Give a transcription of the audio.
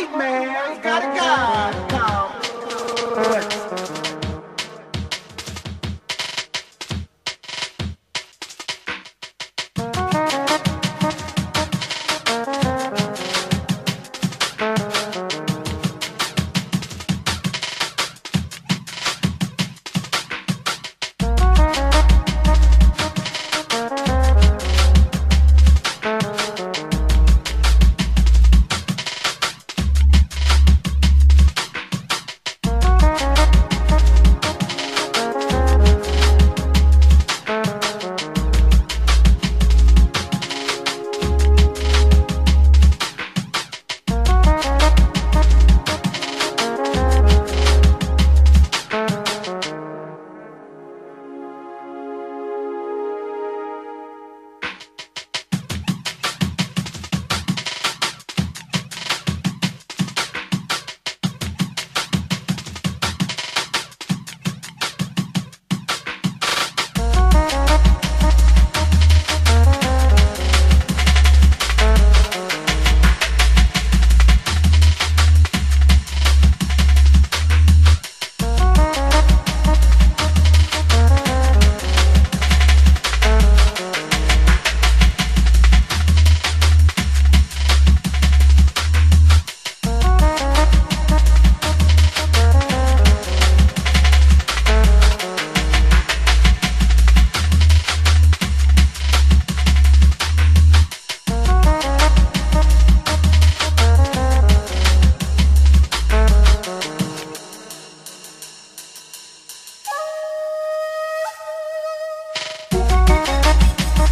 white man's got a God.